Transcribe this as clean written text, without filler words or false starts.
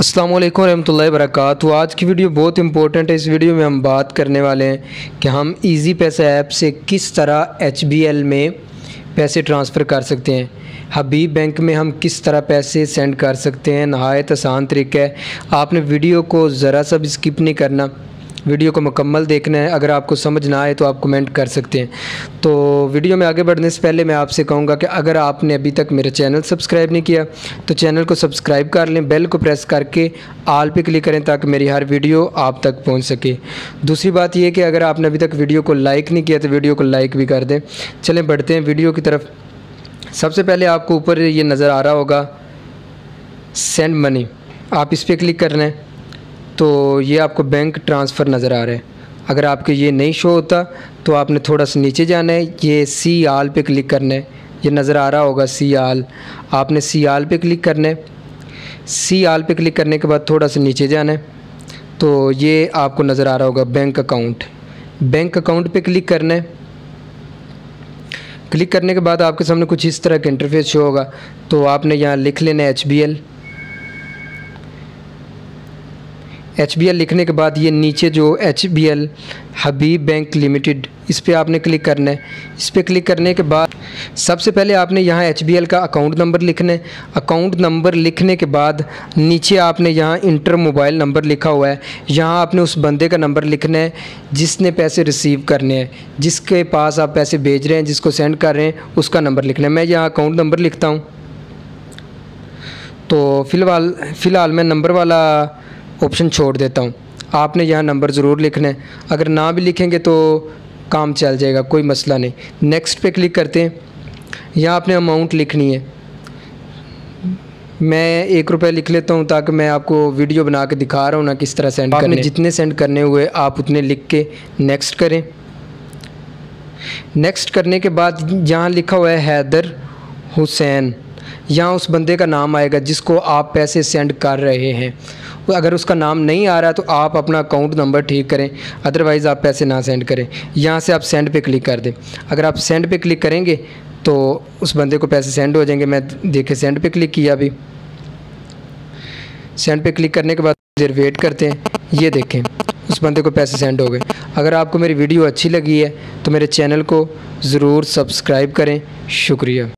अस्सलाम वालेकुम रहमतुल्लाहि वबरकातुहू। आज की वीडियो बहुत इंपॉर्टेंट है। इस वीडियो में हम बात करने वाले हैं कि हम इजी पैसा ऐप से किस तरह HBL में पैसे ट्रांसफ़र कर सकते हैं, हबीब बैंक में हम किस तरह पैसे सेंड कर सकते हैं। नहायत आसान तरीका है। आपने वीडियो को ज़रा सा भी स्किप नहीं करना, वीडियो को मुकम्मल देखना है। अगर आपको समझ ना आए तो आप कमेंट कर सकते हैं। तो वीडियो में आगे बढ़ने से पहले मैं आपसे कहूँगा कि अगर आपने अभी तक मेरा चैनल सब्सक्राइब नहीं किया तो चैनल को सब्सक्राइब कर लें, बेल को प्रेस करके आल पे क्लिक करें ताकि मेरी हर वीडियो आप तक पहुँच सके। दूसरी बात यह कि अगर आपने अभी तक वीडियो को लाइक नहीं किया तो वीडियो को लाइक भी कर दें। चलें बढ़ते हैं वीडियो की तरफ। सबसे पहले आपको ऊपर ये नज़र आ रहा होगा सेंड मनी, आप इस पर क्लिक करना है तो ये आपको बैंक ट्रांसफ़र नज़र आ रहा है। अगर आपके ये नहीं शो होता तो आपने थोड़ा सा नीचे जाना है, ये सी आल पे क्लिक करना है। ये नज़र आ रहा होगा सी आल, आपने सी आल पे क्लिक करना है। सी आल पे क्लिक करने के बाद थोड़ा सा नीचे जाना है तो ये आपको नज़र आ रहा होगा बैंक अकाउंट। बैंक अकाउंट पे क्लिक करना है। क्लिक करने के बाद आपके सामने कुछ इस तरह का इंटरफेस शो होगा तो आपने यहाँ लिख लेना है HBL लिखने के बाद ये नीचे जो HBL हबीब बैंक लिमिटेड, इस पर आपने क्लिक करना है। इस पर क्लिक करने के बाद सबसे पहले आपने यहाँ HBL का अकाउंट नंबर लिखना है। अकाउंट नंबर लिखने के बाद नीचे आपने यहाँ इंटर मोबाइल नंबर लिखा हुआ है, यहाँ आपने उस बंदे का नंबर लिखना है जिसने पैसे रिसीव करने हैं, जिसके पास आप पैसे भेज रहे हैं, जिसको सेंड कर रहे हैं, उसका नंबर लिखना है। मैं यहाँ अकाउंट नंबर लिखता हूँ। तो फ़िलहाल मैं नंबर वाला ऑप्शन छोड़ देता हूँ। आपने यहाँ नंबर ज़रूर लिखना है, अगर ना भी लिखेंगे तो काम चल जाएगा, कोई मसला नहीं। नेक्स्ट पे क्लिक करते हैं। यहाँ आपने अमाउंट लिखनी है, मैं ₹1 लिख लेता हूँ ताकि मैं आपको वीडियो बना के दिखा रहा हूँ ना किस तरह सेंड करने। जितने सेंड करने हुए आप उतने लिख के नेक्स्ट करें। नेक्स्ट करने के बाद यहाँ लिखा हुआ है हैदर हुसैन, यहाँ उस बंदे का नाम आएगा जिसको आप पैसे सेंड कर रहे हैं। अगर उसका नाम नहीं आ रहा तो आप अपना अकाउंट नंबर ठीक करें, अदरवाइज़ आप पैसे ना सेंड करें। यहाँ से आप सेंड पे क्लिक कर दें। अगर आप सेंड पे क्लिक करेंगे तो उस बंदे को पैसे सेंड हो जाएंगे। मैं देखे सेंड पे क्लिक किया, अभी सेंड पे क्लिक करने के बाद देर वेट करते हैं। ये देखें उस बंदे को पैसे सेंड हो गए। अगर आपको मेरी वीडियो अच्छी लगी है तो मेरे चैनल को ज़रूर सब्सक्राइब करें। शुक्रिया।